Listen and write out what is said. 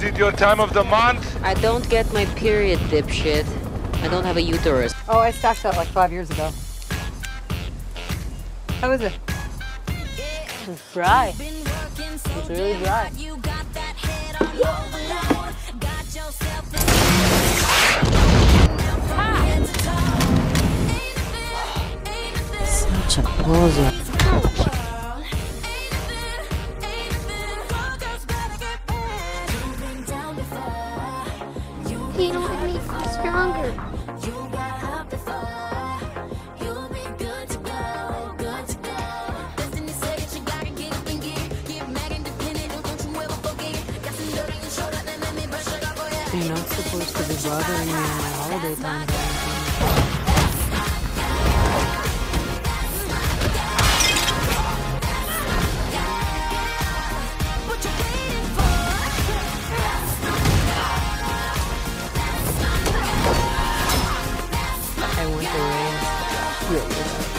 Is it your time of the month? I don't get my period, dipshit. I don't have a uterus. Oh, I stashed that like 5 years ago. How is it? It's dry. It's really dry. Such a poser. You don't make me stronger. You got up before. You'll be good to go, good to go. Best in the second, you gotta get up and get mad independent, don't you ever forget. Got some dirt on your shoulder, then let me brush it off for ya. You're not supposed to be bothering me on my holiday time. Yeah.